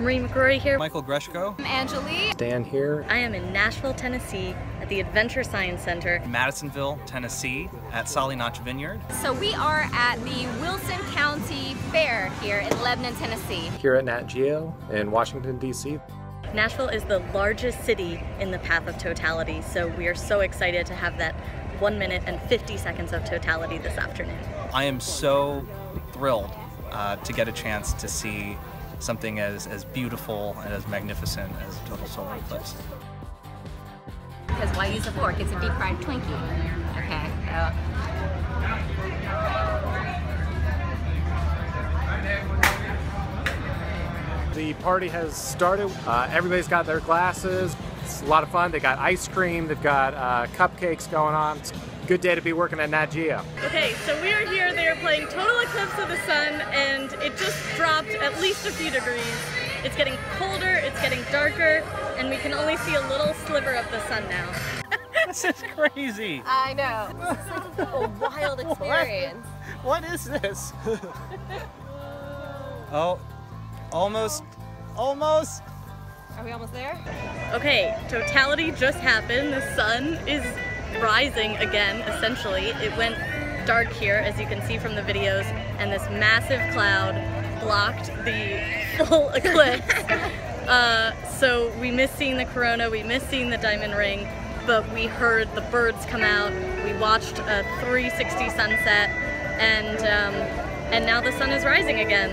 Marie McCrory here. Michael Greshko. I'm Angelique. Dan here. I am in Nashville, Tennessee at the Adventure Science Center. Madisonville, Tennessee at Sally Notch Vineyard. So we are at the Wilson County Fair here in Lebanon, Tennessee. Here at Nat Geo in Washington, D.C. Nashville is the largest city in the Path of Totality, so we are so excited to have that 1 minute and 50 seconds of totality this afternoon. I am so thrilled to get a chance to see something as beautiful and as magnificent as a total solar eclipse. Because why use a fork? It's a deep fried Twinkie. Okay. The party has started. Everybody's got their glasses. It's a lot of fun. They got ice cream. They've got cupcakes going on. It's a good day to be working at Nat Geo. Okay, so we are here. They are playing Total Eclipse of the Sun, and it just dropped at least a few degrees. It's getting colder, it's getting darker, and we can only see a little sliver of the sun now. This is crazy. I know. It's like a wild experience. What is this? Oh, almost. Are we almost there? Okay, totality just happened. The sun is rising again, essentially. It went dark here, as you can see from the videos, and this massive cloud blocked the full eclipse. So we missed seeing the corona, we missed seeing the diamond ring, but we heard the birds come out, we watched a 360 sunset, and now the sun is rising again.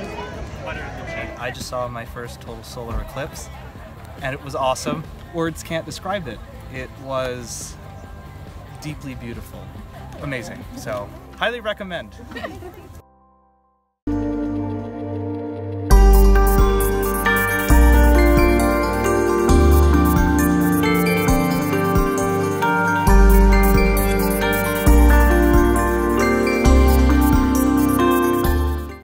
I just saw my first total solar eclipse, and it was awesome. Words can't describe it. It was deeply beautiful. Amazing. So, highly recommend.